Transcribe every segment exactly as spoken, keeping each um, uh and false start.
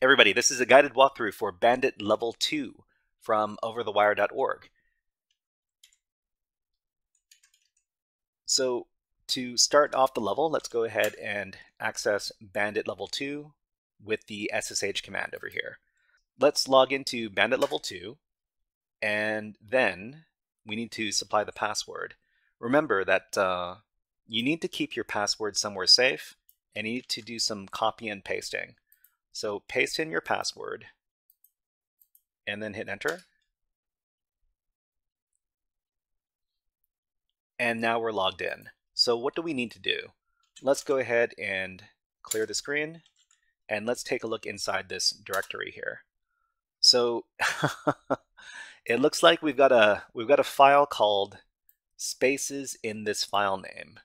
Everybody, this is a guided walkthrough for Bandit Level two from over the wire dot org. So to start off the level, let's go ahead and access Bandit Level two with the S S H command over here. Let's log into Bandit Level two, and then we need to supply the password. Remember that uh, you need to keep your password somewhere safe, and you need to do some copy and pasting. So paste in your password and then hit enter. And now we're logged in. So what do we need to do? Let's go ahead and clear the screen and let's take a look inside this directory here. So it looks like we've got a we've got a file called spaces in this file name.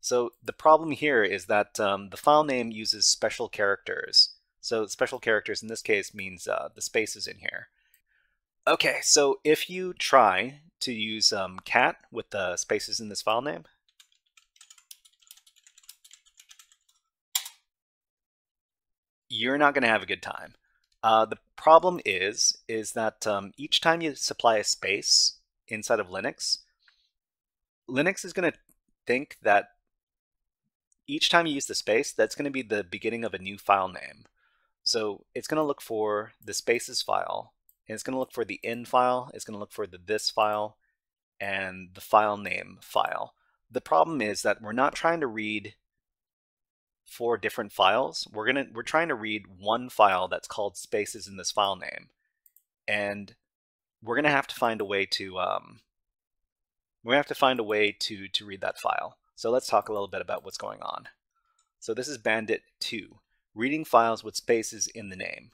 So the problem here is that um, the file name uses special characters. So special characters in this case means uh, the spaces in here. Okay, so if you try to use um, cat with the spaces in this file name, you're not going to have a good time. Uh, the problem is, is that um, each time you supply a space inside of Linux, Linux is going to think that each time you use the space, that's going to be the beginning of a new file name. So it's going to look for the spaces file, and it's going to look for the in file, it's going to look for the this file, and the file name file. The problem is that we're not trying to read four different files. We're going to, we're trying to read one file that's called spaces in this file name. And we're going to have to find a way to, um, we have to find a way to, to read that file. So let's talk a little bit about what's going on. So this is Bandit two. Reading files with spaces in the name.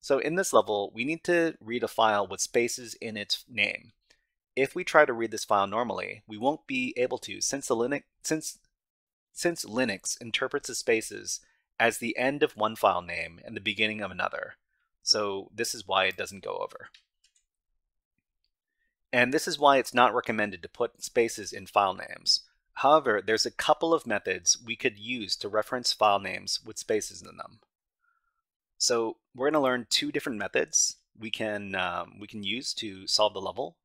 So in this level, we need to read a file with spaces in its name. If we try to read this file normally, we won't be able to since the Linux since since Linux interprets the spaces as the end of one file name and the beginning of another. So this is why it doesn't go over. And this is why it's not recommended to put spaces in file names. However, there's a couple of methods we could use to reference file names with spaces in them. So we're going to learn two different methods we can, um, we can use to solve the level.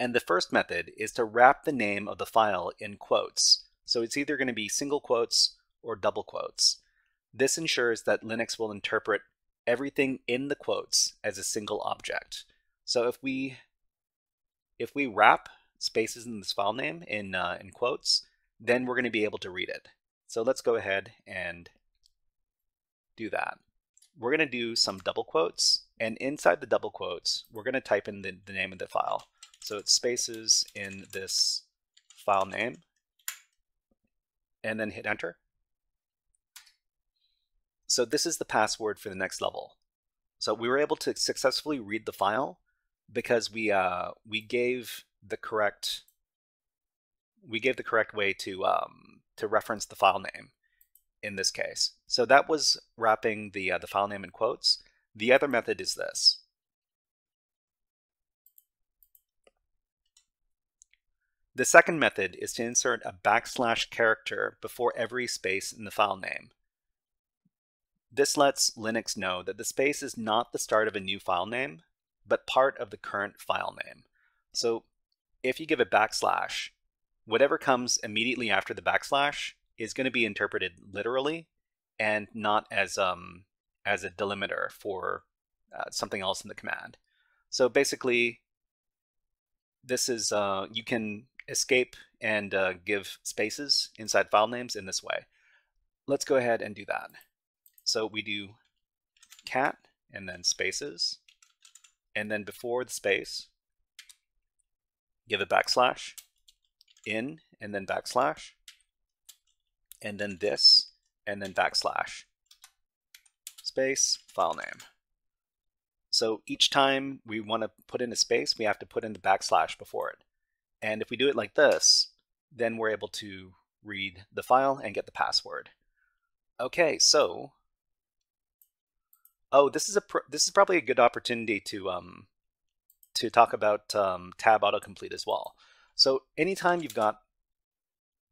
And the first method is to wrap the name of the file in quotes. So it's either going to be single quotes or double quotes. This ensures that Linux will interpret everything in the quotes as a single object. So if we, if we wrap spaces in this file name in, uh, in quotes, then we're going to be able to read it. So let's go ahead and do that. We're going to do some double quotes, and inside the double quotes, we're going to type in the, the name of the file. So it's spaces in this file name, and then hit enter. So this is the password for the next level. So we were able to successfully read the file because we, uh, we gave the correct we gave the correct way to um, to reference the file name in this case. So that was wrapping the uh, the file name in quotes. The other method is this. The second method is to insert a backslash character before every space in the file name. This lets Linux know that the space is not the start of a new file name, but part of the current file name. So if you give a backslash, whatever comes immediately after the backslash is going to be interpreted literally and not as, um, as a delimiter for uh, something else in the command. So basically, this is, uh, you can escape and uh, give spaces inside file names in this way. Let's go ahead and do that. So we do cat and then spaces, and then before the space, give a backslash, in, and then backslash, and then this, and then backslash, space, file name. So each time we want to put in a space, we have to put in the backslash before it. And if we do it like this, then we're able to read the file and get the password. Okay, so Oh, this is a pr this is probably a good opportunity to um to talk about um, tab autocomplete as well. So anytime you've got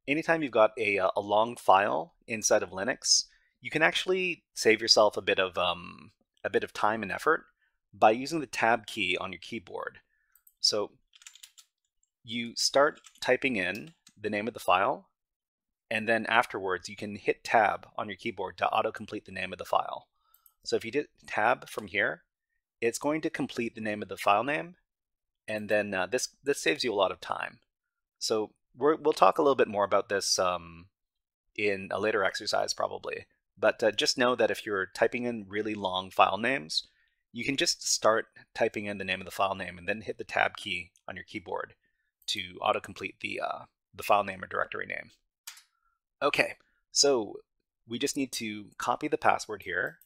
anytime you've got a a long file inside of Linux, you can actually save yourself a bit of um a bit of time and effort by using the tab key on your keyboard. So you start typing in the name of the file, and then afterwards you can hit tab on your keyboard to autocomplete the name of the file. So if you did tab from here, it's going to complete the name of the file name, and then uh, this this saves you a lot of time. So we're, we'll talk a little bit more about this um, in a later exercise probably, but uh, just know that if you're typing in really long file names, you can just start typing in the name of the file name and then hit the tab key on your keyboard to autocomplete the, uh, the file name or directory name. Okay, so we just need to copy the password here,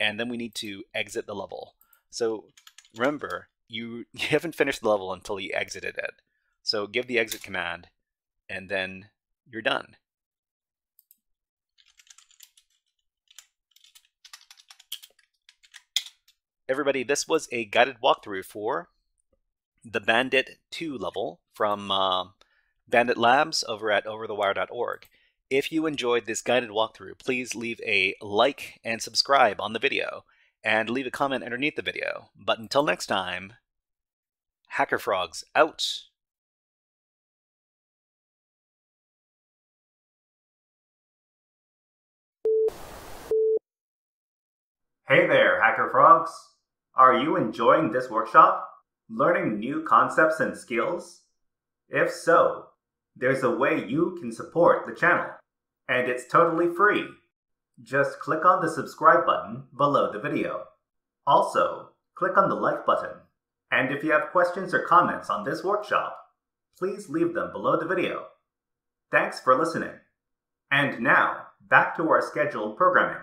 and then we need to exit the level. So remember, you, you haven't finished the level until you exited it. So give the exit command, and then you're done. Everybody, this was a guided walkthrough for the Bandit two level from uh, Bandit Labs over at over the wire dot org. If you enjoyed this guided walkthrough, please leave a like and subscribe on the video, and leave a comment underneath the video. But until next time, HackerFrogs out! Hey there, HackerFrogs! Are you enjoying this workshop? Learning new concepts and skills? If so, there's a way you can support the channel, and it's totally free. Just click on the subscribe button below the video. Also, click on the like button. And if you have questions or comments on this workshop, please leave them below the video. Thanks for listening. And now, back to our scheduled programming.